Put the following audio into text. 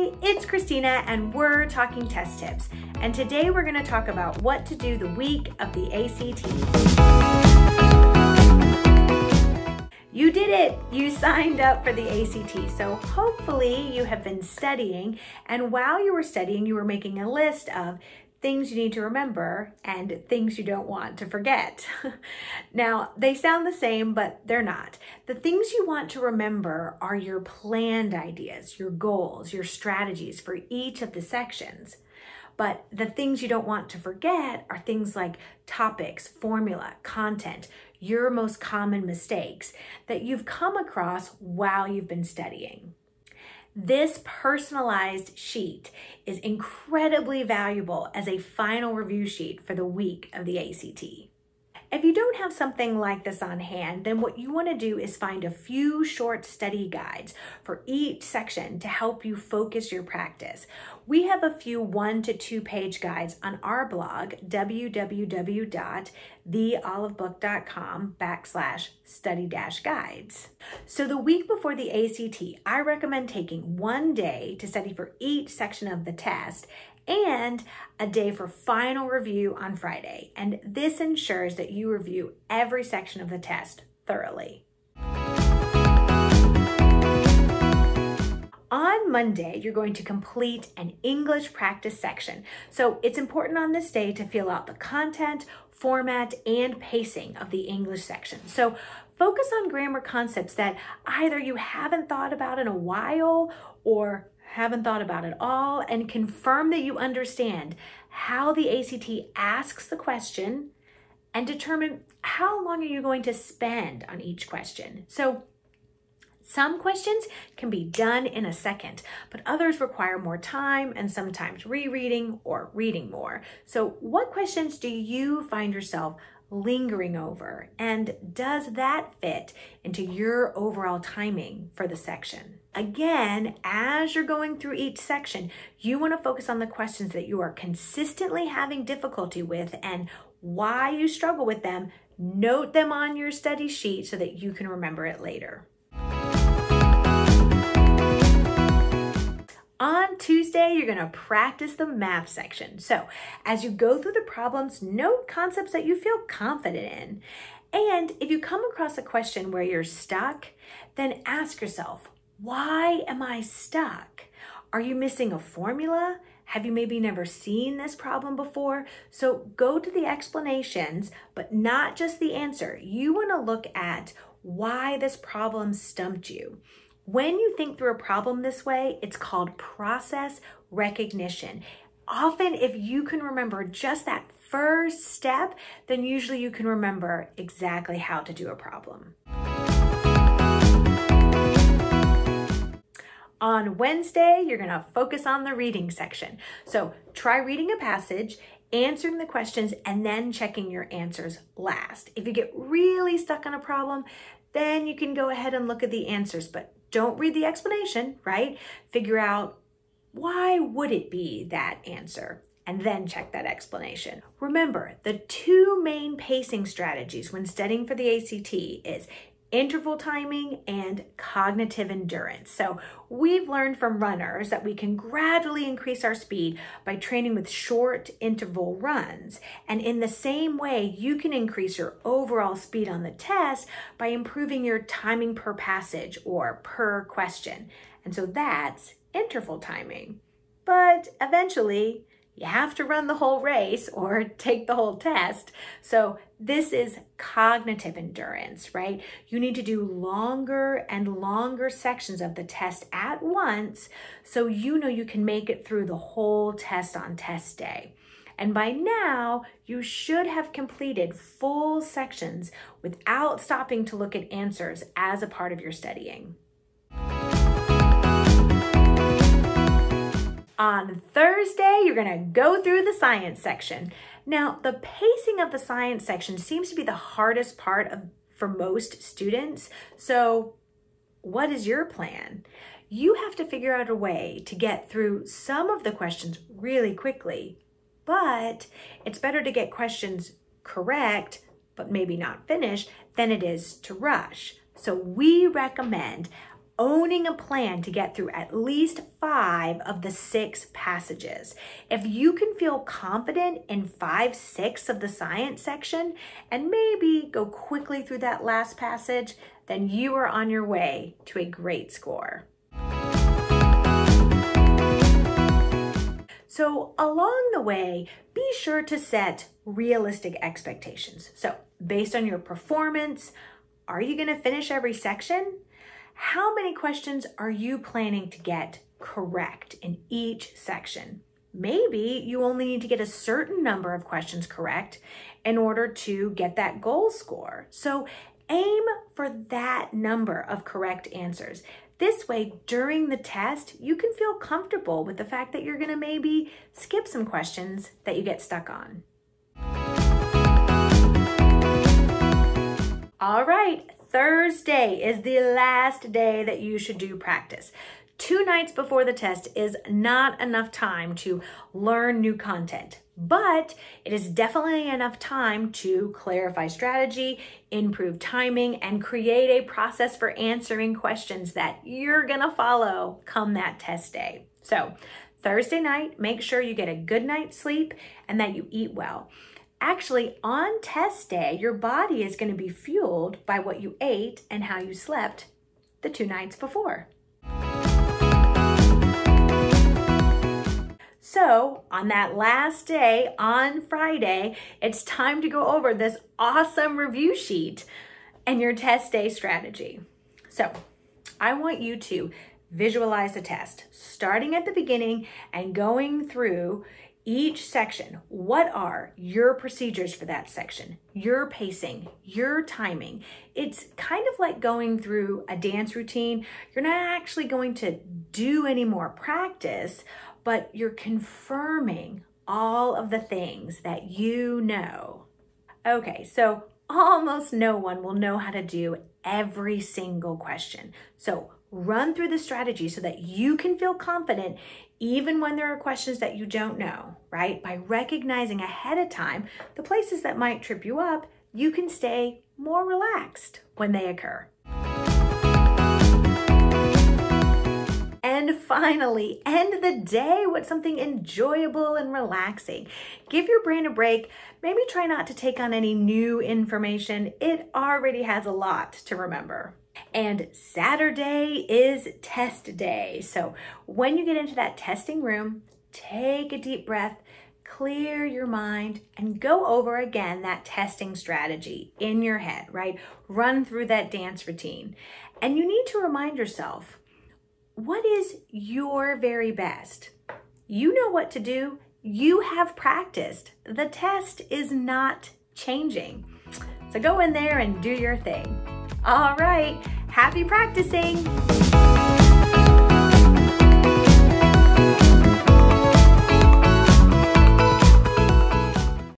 Hey, it's Cristina and we're talking test tips. And today we're going to talk about what to do the week of the ACT. You did it! You signed up for the ACT. So hopefully you have been studying, and while you were studying, you were making a list of things you need to remember and things you don't want to forget. Now, they sound the same, but they're not. The things you want to remember are your planned ideas, your goals, your strategies for each of the sections. But the things you don't want to forget are things like topics, formula, content, your most common mistakes that you've come across while you've been studying. This personalized sheet is incredibly valuable as a final review sheet for the week of the ACT. If you don't have something like this on hand, then what you want to do is find a few short study guides for each section to help you focus your practice. We have a few 1 to 2 page guides on our blog, www.theolivebook.com/study-guides. So the week before the ACT, I recommend taking one day to study for each section of the test and a day for final review on Friday. And this ensures that you review every section of the test thoroughly. On Monday, you're going to complete an English practice section. So it's important on this day to fill out the content, format, and pacing of the English section. So focus on grammar concepts that either you haven't thought about in a while or haven't thought about it all, and confirm that you understand how the ACT asks the question and determine how long are you going to spend on each question. So some questions can be done in a second, but others require more time and sometimes rereading or reading more. So what questions do you find yourself lingering over, and does that fit into your overall timing for the section? Again, as you're going through each section, you want to focus on the questions that you are consistently having difficulty with and why you struggle with them. Note them on your study sheet so that you can remember it later. On Tuesday, you're going to practice the math section. So as you go through the problems, note concepts that you feel confident in. And if you come across a question where you're stuck, then ask yourself, why am I stuck? Are you missing a formula? Have you maybe never seen this problem before? So go to the explanations, but not just the answer. You want to look at why this problem stumped you. When you think through a problem this way, it's called process recognition. Often, if you can remember just that first step, then usually you can remember exactly how to do a problem. On Wednesday, you're going to focus on the reading section. So try reading a passage, answering the questions, and then checking your answers last. If you get really stuck on a problem, then you can go ahead and look at the answers, but don't read the explanation, right? Figure out why would it be that answer and then check that explanation. Remember, the two main pacing strategies when studying for the ACT is interval timing and cognitive endurance. So we've learned from runners that we can gradually increase our speed by training with short interval runs. And in the same way, you can increase your overall speed on the test by improving your timing per passage or per question. And so that's interval timing. But eventually, you have to run the whole race or take the whole test. So this is cognitive endurance, right? You need to do longer and longer sections of the test at once so you know you can make it through the whole test on test day. And by now, you should have completed full sections without stopping to look at answers as a part of your studying. On Thursday, you're going to go through the science section. Now, the pacing of the science section seems to be the hardest part for most students. So what is your plan? You have to figure out a way to get through some of the questions really quickly, but it's better to get questions correct, but maybe not finished, than it is to rush. So we recommend owning a plan to get through at least 5 of the 6 passages. If you can feel confident in 5/6 of the science section and maybe go quickly through that last passage, then you are on your way to a great score. So along the way, be sure to set realistic expectations. So based on your performance, are you going to finish every section? How many questions are you planning to get correct in each section? Maybe you only need to get a certain number of questions correct in order to get that goal score. So aim for that number of correct answers. This way, during the test, you can feel comfortable with the fact that you're going to maybe skip some questions that you get stuck on. All right, Thursday is the last day that you should do practice. 2 nights before the test is not enough time to learn new content, but it is definitely enough time to clarify strategy, improve timing, and create a process for answering questions that you're gonna follow come that test day. So Thursday night, make sure you get a good night's sleep and that you eat well. Actually, on test day, your body is going to be fueled by what you ate and how you slept the 2 nights before. So on that last day, on Friday, it's time to go over this awesome review sheet and your test day strategy. So I want you to visualize the test, starting at the beginning and going through each section. What are your procedures for that section? Your pacing, your timing. It's kind of like going through a dance routine. You're not actually going to do any more practice, but you're confirming all of the things that you know. Okay, so almost no one will know how to do every single question. So run through the strategy so that you can feel confident even when there are questions that you don't know, right? By recognizing ahead of time the places that might trip you up, you can stay more relaxed when they occur. And finally, end the day with something enjoyable and relaxing. Give your brain a break. Maybe try not to take on any new information. It already has a lot to remember. And Saturday is test day. So when you get into that testing room, take a deep breath, clear your mind, and go over again that testing strategy in your head, right? Run through that dance routine. And you need to remind yourself, what is your very best? You know what to do. You have practiced. The test is not changing. So go in there and do your thing. All right, happy practicing!